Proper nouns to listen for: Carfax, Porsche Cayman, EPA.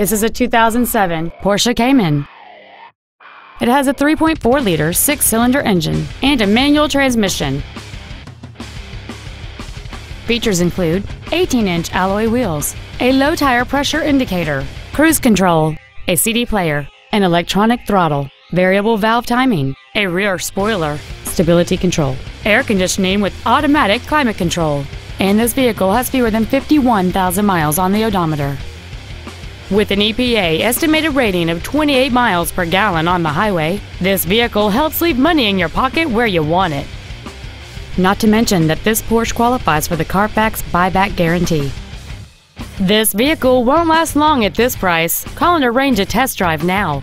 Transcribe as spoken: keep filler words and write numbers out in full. This is a two thousand seven Porsche Cayman. It has a three point four liter six-cylinder engine and a manual transmission. Features include eighteen inch alloy wheels, a low tire pressure indicator, cruise control, a C D player, an electronic throttle, variable valve timing, a rear spoiler, stability control, air conditioning with automatic climate control, and this vehicle has fewer than fifty-one thousand miles on the odometer. With an E P A estimated rating of twenty-eight miles per gallon on the highway, this vehicle helps leave money in your pocket where you want it. Not to mention that this Porsche qualifies for the Carfax buyback guarantee. This vehicle won't last long at this price. Call and arrange a test drive now.